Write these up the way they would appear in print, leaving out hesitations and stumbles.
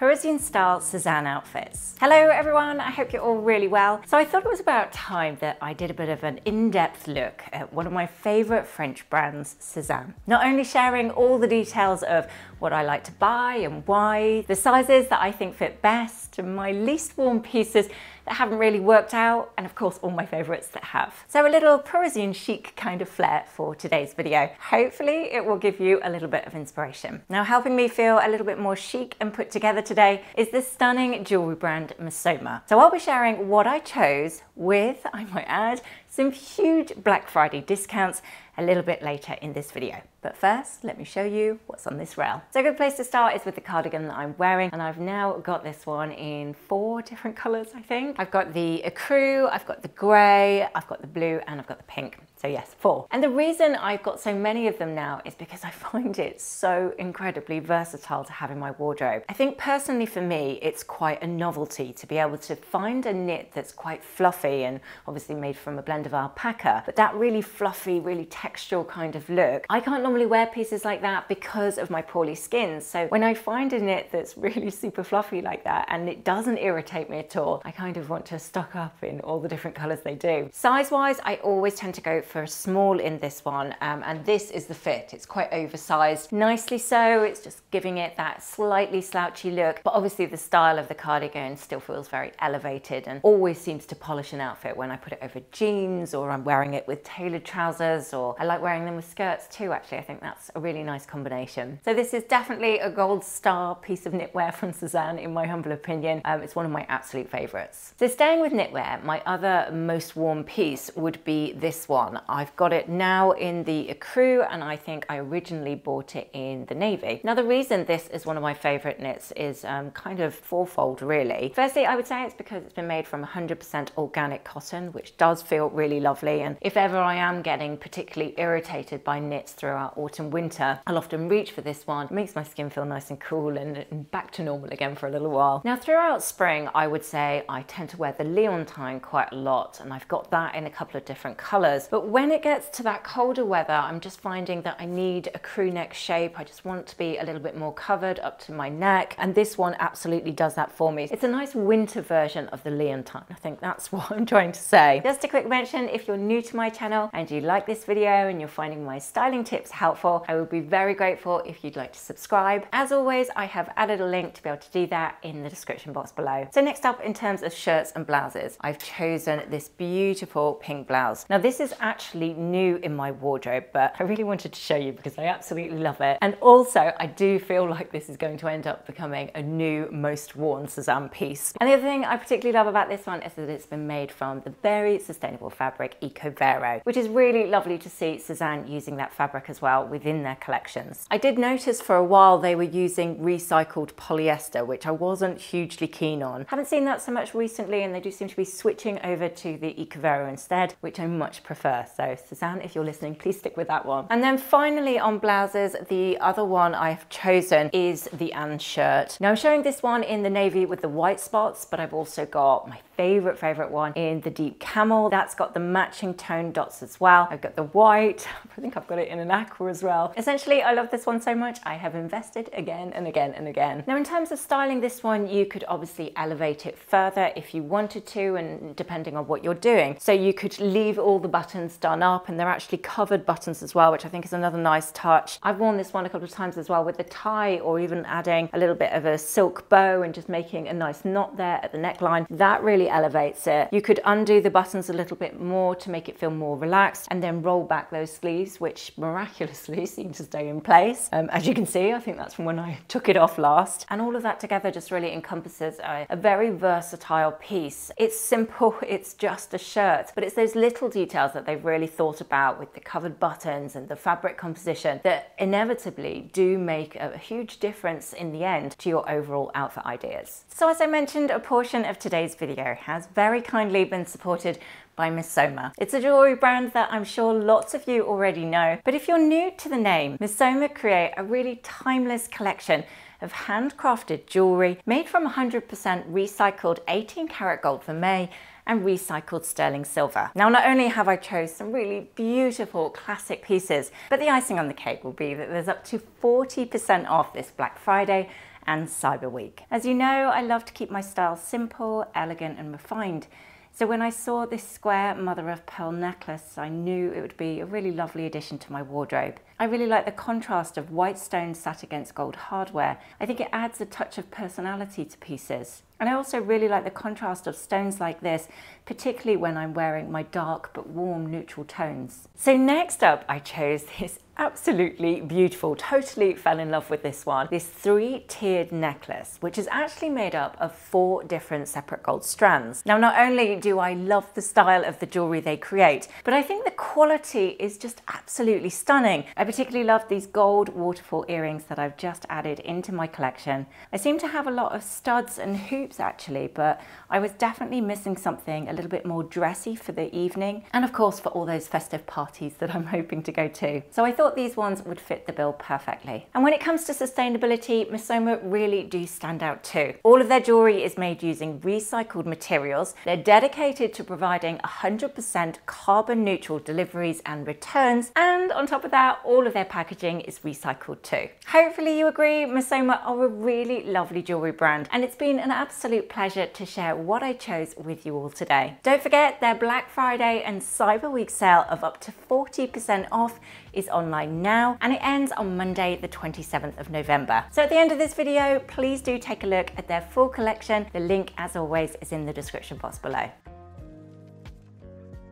Parisian-style Sézane outfits. Hello everyone, I hope you're all really well. So I thought it was about time that I did a bit of an in-depth look at one of my favorite French brands, Sézane. Not only sharing all the details of what I like to buy and why, the sizes that I think fit best, and my least worn pieces that haven't really worked out, and of course all my favorites that have. So a little Parisian chic kind of flair for today's video. Hopefully it will give you a little bit of inspiration. Now helping me feel a little bit more chic and put together today is this stunning jewelry brand Missoma. So I'll be sharing what I chose with, I might add, some huge Black Friday discounts a little bit later in this video. But first, let me show you what's on this rail. So a good place to start is with the cardigan that I'm wearing, and I've now got this one in 4 different colors, I think. I've got the ecru, I've got the gray, I've got the blue, and I've got the pink. So yes, 4. And the reason I've got so many of them now is because I find it so incredibly versatile to have in my wardrobe. I think personally for me, it's quite a novelty to be able to find a knit that's quite fluffy and obviously made from a blend of alpaca, but that really fluffy, really textural kind of look. I can't normally wear pieces like that because of my poorly skin. So when I find a knit that's really super fluffy like that and it doesn't irritate me at all, I kind of want to stock up in all the different colors they do. Size-wise, I always tend to go for a small in this one, and this is the fit. It's quite oversized, nicely so. It's just giving it that slightly slouchy look, but obviously the style of the cardigan still feels very elevated and always seems to polish an outfit when I put it over jeans, or I'm wearing it with tailored trousers, or I like wearing them with skirts too, actually. I think that's a really nice combination. So this is definitely a gold star piece of knitwear from Sézane, in my humble opinion. It's one of my absolute favorites. So staying with knitwear, my other most worn piece would be this one. I've got it now in the ecru, and I think I originally bought it in the navy. Now the reason this is one of my favorite knits is kind of fourfold really. Firstly, I would say it's because it's been made from 100% organic cotton, which does feel really lovely, and if ever I am getting particularly irritated by knits throughout autumn winter, I'll often reach for this one. It makes my skin feel nice and cool and back to normal again for a little while. Now throughout spring, I would say I tend to wear the Leontine quite a lot, and I've got that in a couple of different colors, but when it gets to that colder weather, I'm just finding that I need a crew neck shape. I just want to be a little bit more covered up to my neck, and this one absolutely does that for me. It's a nice winter version of the Leontine. I think that's what I'm trying to say. Just a quick mention, if you're new to my channel and you like this video and you're finding my styling tips helpful, I would be very grateful if you'd like to subscribe. As always, I have added a link to be able to do that in the description box below. So next up, in terms of shirts and blouses, I've chosen this beautiful pink blouse. Now this is actually new in my wardrobe, but I really wanted to show you because I absolutely love it, and also I do feel like this is going to end up becoming a new most worn Sézane piece. And the other thing I particularly love about this one is that it's been made from the very sustainable fabric Ecovero, which is really lovely to see Sézane using that fabric as well within their collections. I did notice for a while they were using recycled polyester, which I wasn't hugely keen on. Haven't seen that so much recently, and they do seem to be switching over to the Ecovero instead, which I much prefer. So Sézane, if you're listening, please stick with that one. And then finally on blouses, the other one I've chosen is the Anne shirt. Now I'm showing this one in the navy with the white spots, but I've also got my favorite one in the deep camel. That's got the matching tone dots as well. I've got the white, I think I've got it in an aqua as well. Essentially, I love this one so much, I have invested again and again and again. Now in terms of styling this one, you could obviously elevate it further if you wanted to, and depending on what you're doing. So you could leave all the buttons done up, and they're actually covered buttons as well, which I think is another nice touch. I've worn this one a couple of times as well with the tie, or even adding a little bit of a silk bow and just making a nice knot there at the neckline. That really elevates it. You could undo the buttons a little bit more to make it feel more relaxed, and then roll back those sleeves, which miraculously seem to stay in place. As you can see, I think that's from when I took it off last. And all of that together just really encompasses a very versatile piece. It's simple, it's just a shirt, but it's those little details that they've really thought about with the covered buttons and the fabric composition that inevitably do make a huge difference in the end to your overall outfit ideas. So as I mentioned, a portion of today's video has very kindly been supported by Missoma. It's a jewelry brand that I'm sure lots of you already know, but if you're new to the name, Missoma create a really timeless collection of handcrafted jewelry made from 100% recycled 18 karat gold vermeil and recycled sterling silver. Now not only have I chose some really beautiful classic pieces, but the icing on the cake will be that there's up to 40% off this Black Friday and Cyber Week. As you know, I love to keep my style simple, elegant and refined. So when I saw this square mother of pearl necklace, I knew it would be a really lovely addition to my wardrobe. I really like the contrast of white stone sat against gold hardware. I think it adds a touch of personality to pieces. And I also really like the contrast of stones like this, particularly when I'm wearing my dark but warm neutral tones. So next up, I chose this absolutely beautiful, totally fell in love with this one, this three-tiered necklace, which is actually made up of 4 different separate gold strands. Now, not only do I love the style of the jewelry they create, but I think the quality is just absolutely stunning. I particularly love these gold waterfall earrings that I've just added into my collection. I seem to have a lot of studs and hoops actually, but I was definitely missing something a little bit more dressy for the evening and of course for all those festive parties that I'm hoping to go to. So I thought these ones would fit the bill perfectly. And when it comes to sustainability, Missoma really do stand out too. All of their jewelry is made using recycled materials. They're dedicated to providing 100% carbon neutral deliveries and returns, and on top of that, all of their packaging is recycled too. Hopefully you agree, Missoma are a really lovely jewelry brand, and it's been an absolute pleasure to share what I chose with you all today. Don't forget their Black Friday and Cyber Week sale of up to 40% off is online now, and it ends on Monday the 27th of November. So at the end of this video, please do take a look at their full collection. The link, as always, is in the description box below.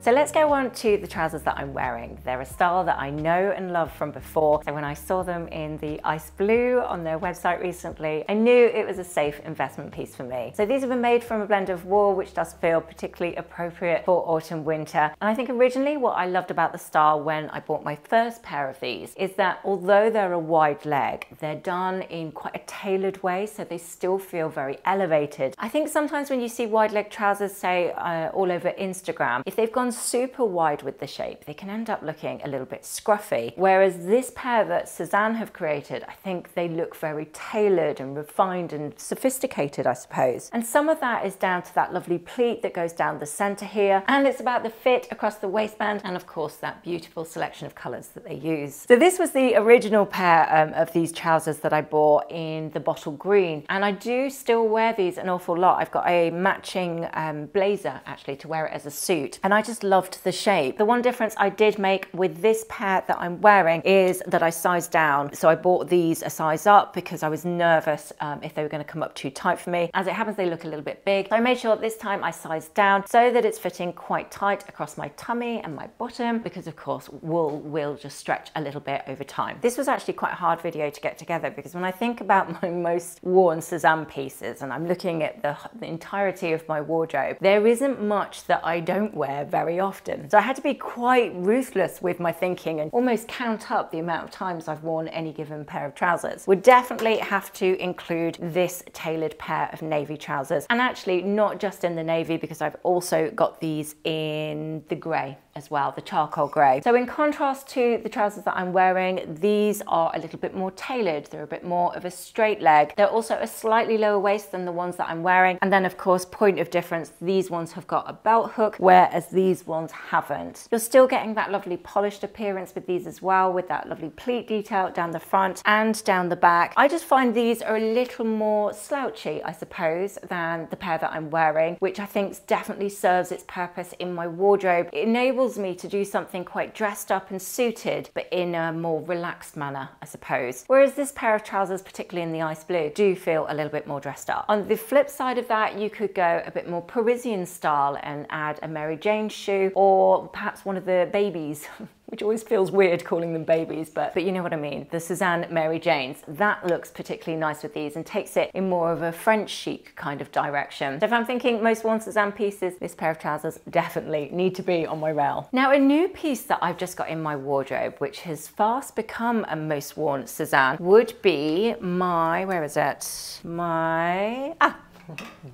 So let's go on to the trousers that I'm wearing. They're a style that I know and love from before. So when I saw them in the ice blue on their website recently, I knew it was a safe investment piece for me. So these have been made from a blend of wool, which does feel particularly appropriate for autumn winter. And I think originally what I loved about the style when I bought my first pair of these is that although they're a wide leg, they're done in quite a tailored way, so they still feel very elevated. I think sometimes when you see wide leg trousers, say all over Instagram, if they've gone super wide with the shape, they can end up looking a little bit scruffy, whereas this pair that Sézane have created, I think they look very tailored and refined and sophisticated, I suppose. And some of that is down to that lovely pleat that goes down the center here, and it's about the fit across the waistband, and of course that beautiful selection of colors that they use. So this was the original pair of these trousers that I bought in the bottle green, and I do still wear these an awful lot. I've got a matching blazer actually to wear it as a suit, and I just loved the shape. The one difference I did make with this pair that I'm wearing is that I sized down. So I bought these a size up because I was nervous if they were going to come up too tight for me. As it happens, they look a little bit big. So I made sure this time I sized down so that it's fitting quite tight across my tummy and my bottom, because of course wool will just stretch a little bit over time. This was actually quite a hard video to get together, because when I think about my most worn Sézane pieces and I'm looking at the entirety of my wardrobe, there isn't much that I don't wear very often. So I had to be quite ruthless with my thinking and almost count up the amount of times I've worn any given pair of trousers. Would definitely have to include this tailored pair of navy trousers, and actually not just in the navy, because I've also got these in the grey as well, the charcoal grey. So in contrast to the trousers that I'm wearing, these are a little bit more tailored. They're a bit more of a straight leg. They're also a slightly lower waist than the ones that I'm wearing. And then of course, point of difference, these ones have got a belt hook, whereas these ones haven't. You're still getting that lovely polished appearance with these as well, with that lovely pleat detail down the front and down the back. I just find these are a little more slouchy, I suppose, than the pair that I'm wearing, which I think definitely serves its purpose in my wardrobe. It enables me to do something quite dressed up and suited, but in a more relaxed manner, I suppose. Whereas this pair of trousers, particularly in the ice blue, do feel a little bit more dressed up. On the flip side of that, you could go a bit more Parisian style and add a Mary Jane shoe, or perhaps one of the babies. Which always feels weird calling them babies, but you know what I mean. The Sézane Mary Janes, that looks particularly nice with these and takes it in more of a French chic kind of direction. So if I'm thinking most worn Sézane pieces, this pair of trousers definitely need to be on my rail. Now, a new piece that I've just got in my wardrobe, which has fast become a most worn Sézane, would be my, where is it? My, ah,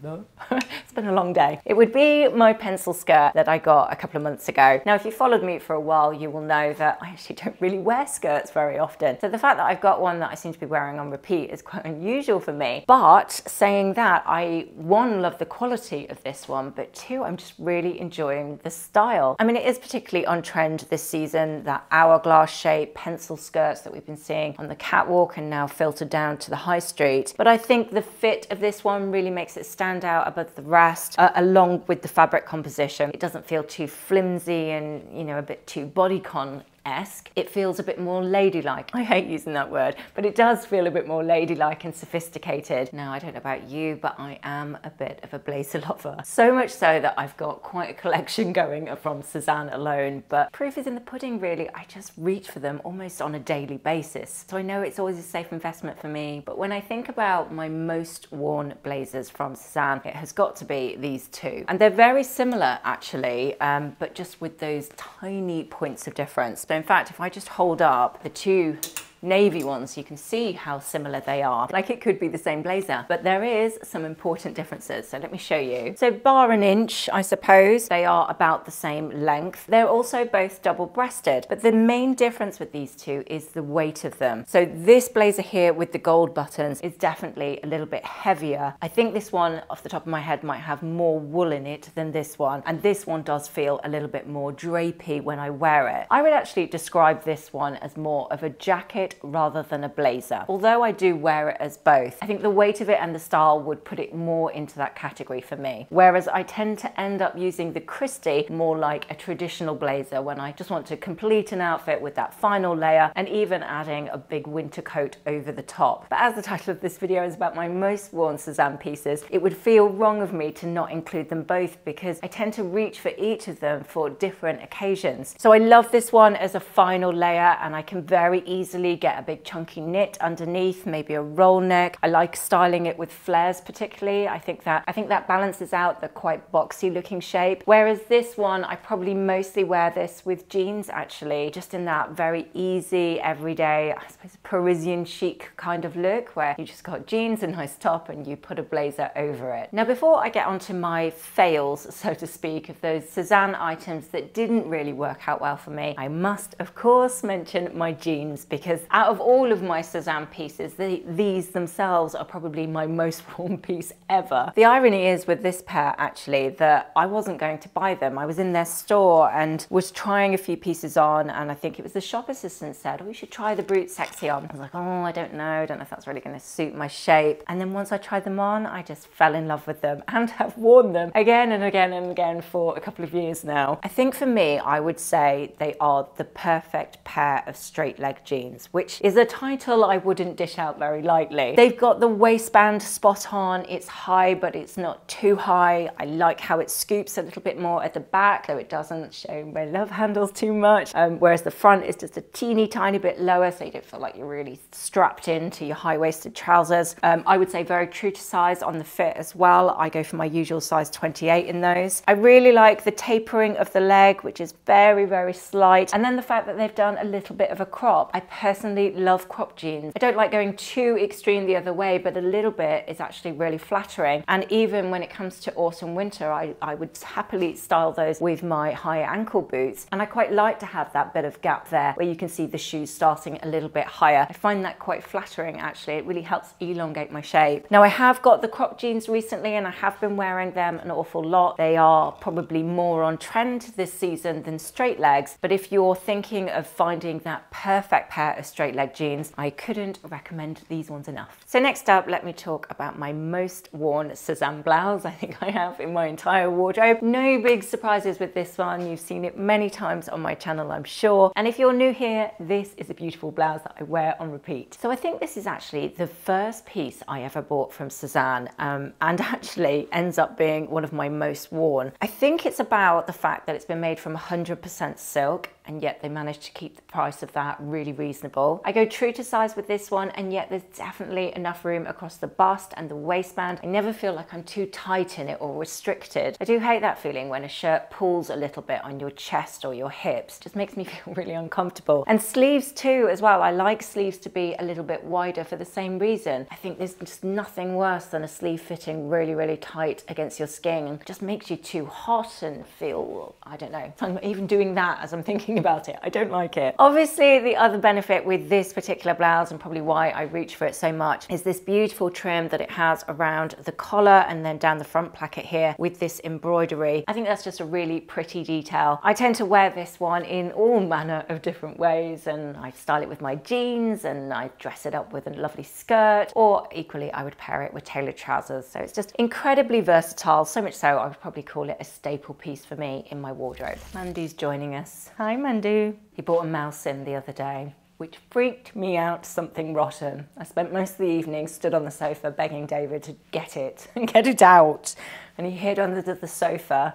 no. It's been a long day. It would be my pencil skirt that I got a couple of months ago. Now, if you followed me for a while, you will know that I actually don't really wear skirts very often. So the fact that I've got one that I seem to be wearing on repeat is quite unusual for me. But saying that, I, one, love the quality of this one, but two, I'm just really enjoying the style. I mean, it is particularly on trend this season, that hourglass shape pencil skirts that we've been seeing on the catwalk and now filtered down to the high street. But I think the fit of this one really makes it stand out above the rest, along with the fabric composition. It doesn't feel too flimsy and, you know, a bit too bodycon-esque. It feels a bit more ladylike. I hate using that word, but it does feel a bit more ladylike and sophisticated. Now, I don't know about you, but I am a bit of a blazer lover. So much so that I've got quite a collection going from Sézane alone, but proof is in the pudding, really. I just reach for them almost on a daily basis. So I know it's always a safe investment for me, but when I think about my most worn blazers from Sézane, it has got to be these two. And they're very similar, actually, but just with those tiny points of difference. In fact, if I just hold up the two navy ones, you can see how similar they are. Like, it could be the same blazer, but there is some important differences, so let me show you. So bar an inch, I suppose, they are about the same length. They're also both double-breasted, but the main difference with these two is the weight of them. So this blazer here with the gold buttons is definitely a little bit heavier. I think this one, off the top of my head, might have more wool in it than this one, and this one does feel a little bit more drapey when I wear it. I would actually describe this one as more of a jacket rather than a blazer, although I do wear it as both. I think the weight of it and the style would put it more into that category for me, whereas I tend to end up using the Christy more like a traditional blazer when I just want to complete an outfit with that final layer and even adding a big winter coat over the top. But as the title of this video is about my most worn Sézane pieces, it would feel wrong of me to not include them both because I tend to reach for each of them for different occasions. So I love this one as a final layer, and I can very easily get a big chunky knit underneath, maybe a roll neck. I like styling it with flares particularly. I think that balances out the quite boxy looking shape. Whereas this one, I probably mostly wear this with jeans actually, just in that very easy, everyday, I suppose, Parisian chic kind of look where you just got jeans, a nice top, and you put a blazer over it. Now, before I get onto my fails, so to speak, of those Sézane items that didn't really work out well for me, I must, of course, mention my jeans, because out of all of my Sézane pieces, these themselves are probably my most worn piece ever. The irony is with this pair actually that I wasn't going to buy them. I was in their store and was trying a few pieces on, and I think it was the shop assistant said, "Oh, you should try the Brute Sexy on." I was like, "Oh, I don't know if that's really going to suit my shape." And then once I tried them on, I just fell in love with them and have worn them again and again and again for a couple of years now. I think for me, I would say they are the perfect pair of straight leg jeans, which is a title I wouldn't dish out very lightly. They've got the waistband spot on. It's high, but it's not too high. I like how it scoops a little bit more at the back, though it doesn't show my love handles too much. Whereas the front is just a teeny tiny bit lower, so you don't feel like you're really strapped into your high-waisted trousers. I would say very true to size on the fit as well. I go for my usual size 28 in those. I really like the tapering of the leg, which is very, very slight. And then the fact that they've done a little bit of a crop. I personally love crop jeans. I don't like going too extreme the other way, but a little bit is actually really flattering. And even when it comes to autumn winter, I would happily style those with my high ankle boots. And I quite like to have that bit of gap there where you can see the shoes starting a little bit higher. I find that quite flattering actually. It really helps elongate my shape. Now, I have got the crop jeans recently and I have been wearing them an awful lot. They are probably more on trend this season than straight legs, but if you're thinking of finding that perfect pair of straight leg jeans, I couldn't recommend these ones enough. So next up, let me talk about my most worn Sézane blouse I think I have in my entire wardrobe. No big surprises with this one. You've seen it many times on my channel, I'm sure. And if you're new here, this is a beautiful blouse that I wear on repeat. So I think this is actually the first piece I ever bought from Sézane, and actually ends up being one of my most worn. I think it's about the fact that it's been made from 100% silk. and yet they managed to keep the price of that really reasonable. I go true to size with this one, and yet there's definitely enough room across the bust and the waistband. I never feel like I'm too tight in it or restricted. I do hate that feeling when a shirt pulls a little bit on your chest or your hips. It just makes me feel really uncomfortable. And sleeves too as well. I like sleeves to be a little bit wider for the same reason. I think there's just nothing worse than a sleeve fitting really, really tight against your skin. It just makes you too hot and feel, I don't know. I'm even doing that as I'm thinking about it. I don't like it. Obviously, the other benefit with this particular blouse, and probably why I reach for it so much, is this beautiful trim that it has around the collar and then down the front placket here with this embroidery. I think that's just a really pretty detail. I tend to wear this one in all manner of different ways, and I style it with my jeans and I dress it up with a lovely skirt, or equally I would pair it with tailored trousers. So it's just incredibly versatile, so much so I would probably call it a staple piece for me in my wardrobe. Mandy's joining us. Hi, Mandu. He bought a mouse in the other day, which freaked me out something rotten. I spent most of the evening stood on the sofa begging David to get it and get it out. And he hid under the sofa.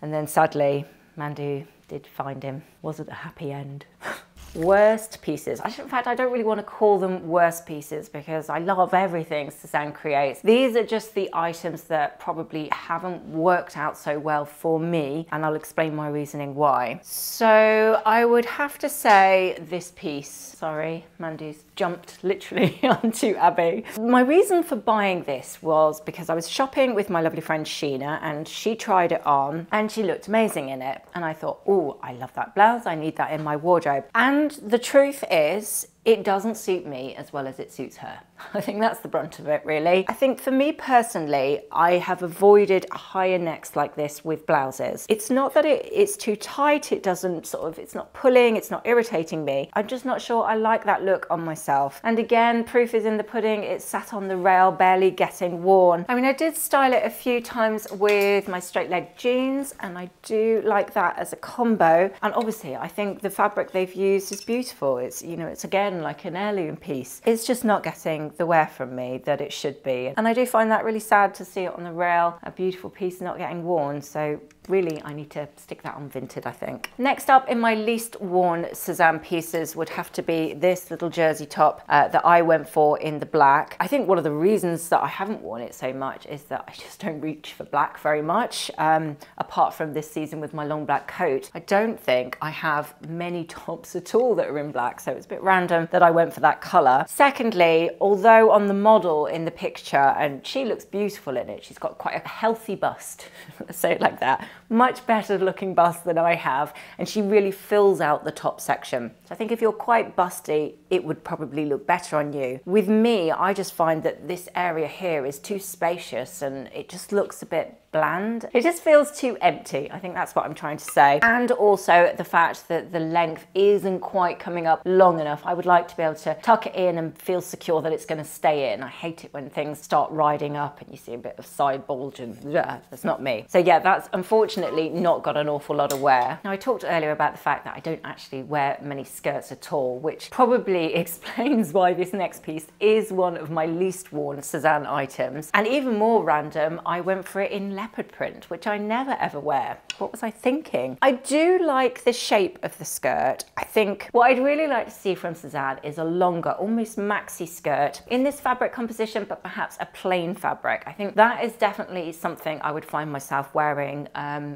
And then sadly, Mandu did find him. Wasn't a happy end. Worst pieces. In fact, I don't really want to call them worst pieces because I love everything Sézane creates. These are just the items that probably haven't worked out so well for me, and I'll explain my reasoning why. So I would have to say this piece. Sorry, Mandy's jumped literally onto Abby. My reason for buying this was because I was shopping with my lovely friend Sheena, and she tried it on and she looked amazing in it. And I thought, oh, I love that blouse. I need that in my wardrobe. And the truth is, it doesn't suit me as well as it suits her. I think that's the brunt of it, really. I think for me personally, I have avoided higher necks like this with blouses. It's not that it's too tight, it doesn't it's not pulling, it's not irritating me. I'm just not sure I like that look on myself. And again, proof is in the pudding, it's sat on the rail, barely getting worn. I mean, I did style it a few times with my straight leg jeans, and I do like that as a combo. And obviously, I think the fabric they've used is beautiful. It's, you know, it's again, like an heirloom piece. It's just not getting the wear from me that it should be. And I do find that really sad to see it on the rail, a beautiful piece not getting worn. So really, I need to stick that on vintage, I think. Next up in my least worn Sézane pieces would have to be this little jersey top that I went for in the black. I think one of the reasons that I haven't worn it so much is that I just don't reach for black very much. Apart from this season with my long black coat, I don't think I have many tops at all that are in black, so it's a bit random that I went for that colour. Secondly, although on the model in the picture, and she looks beautiful in it, she's got quite a healthy bust, let's say it like that, much better looking bust than I have, and she really fills out the top section. So I think if you're quite busty, it would probably look better on you. With me, I just find that this area here is too spacious and it just looks a bit bland. It just feels too empty. I think that's what I'm trying to say. And also the fact that the length isn't quite coming up long enough. I would like to be able to tuck it in and feel secure that it's going to stay in. I hate it when things start riding up and you see a bit of side bulge, and that's not me. So yeah, that's unfortunately not got an awful lot of wear. Now, I talked earlier about the fact that I don't actually wear many skirts at all, which probably explains why this next piece is one of my least worn Sézane items. And even more random, I went for it in leopard print, which I never ever wear. What was I thinking? I do like the shape of the skirt. I think what I'd really like to see from Sézane is a longer, almost maxi skirt in this fabric composition, but perhaps a plain fabric. I think that is definitely something I would find myself wearing,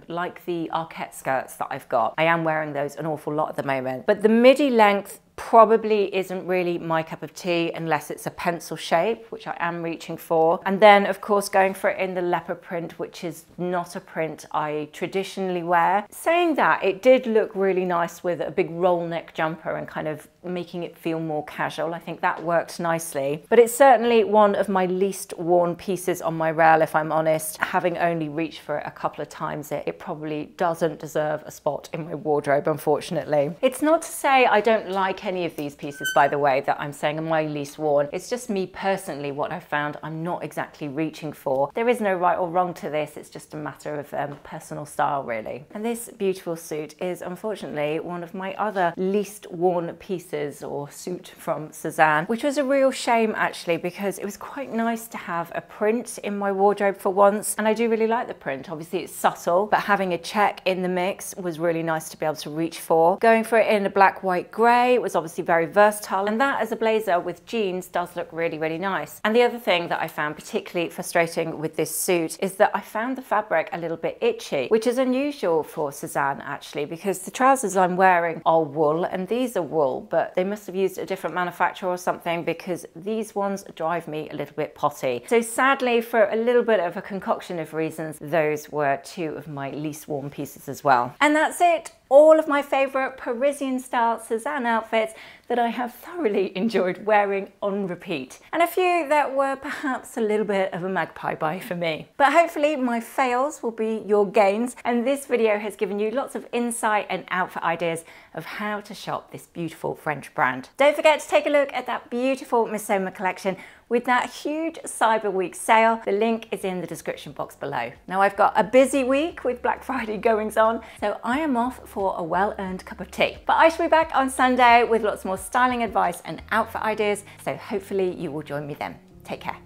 like the Arket skirts that I've got. I am wearing those an awful lot at the moment, but the midi length probably isn't really my cup of tea unless it's a pencil shape, which I am reaching for. And then of course going for it in the leopard print, which is not a print I traditionally wear. Saying that, it did look really nice with a big roll neck jumper and kind of making it feel more casual. I think that worked nicely, but it's certainly one of my least worn pieces on my rail, if I'm honest. Having only reached for it a couple of times, it probably doesn't deserve a spot in my wardrobe, unfortunately. It's not to say I don't like any of these pieces, by the way, that I'm saying are my least worn. It's just me personally, what I've found I'm not exactly reaching for. There is no right or wrong to this. It's just a matter of personal style, really. And this beautiful suit is unfortunately one of my other least worn pieces dresses or suit from Sézane, which was a real shame actually, because it was quite nice to have a print in my wardrobe for once, and I do really like the print. Obviously it's subtle, but having a check in the mix was really nice to be able to reach for. Going for it in a black, white, grey was obviously very versatile, and that as a blazer with jeans does look really, really nice. And the other thing that I found particularly frustrating with this suit is that I found the fabric a little bit itchy, which is unusual for Sézane actually, because the trousers I'm wearing are wool and these are wool, but they must have used a different manufacturer or something, because these ones drive me a little bit potty. So sadly, for a little bit of a concoction of reasons, those were two of my least worn pieces as well. And that's it. All of my favourite Parisian style Sézane outfits that I have thoroughly enjoyed wearing on repeat, and a few that were perhaps a little bit of a magpie buy for me. But hopefully my fails will be your gains, and this video has given you lots of insight and outfit ideas of how to shop this beautiful French brand. Don't forget to take a look at that beautiful Missoma collection with that huge Cyber Week sale. The link is in the description box below. Now I've got a busy week with Black Friday goings on, so I am off for a well-earned cup of tea. But I shall be back on Sunday with lots more styling advice and outfit ideas, so hopefully you will join me then. Take care.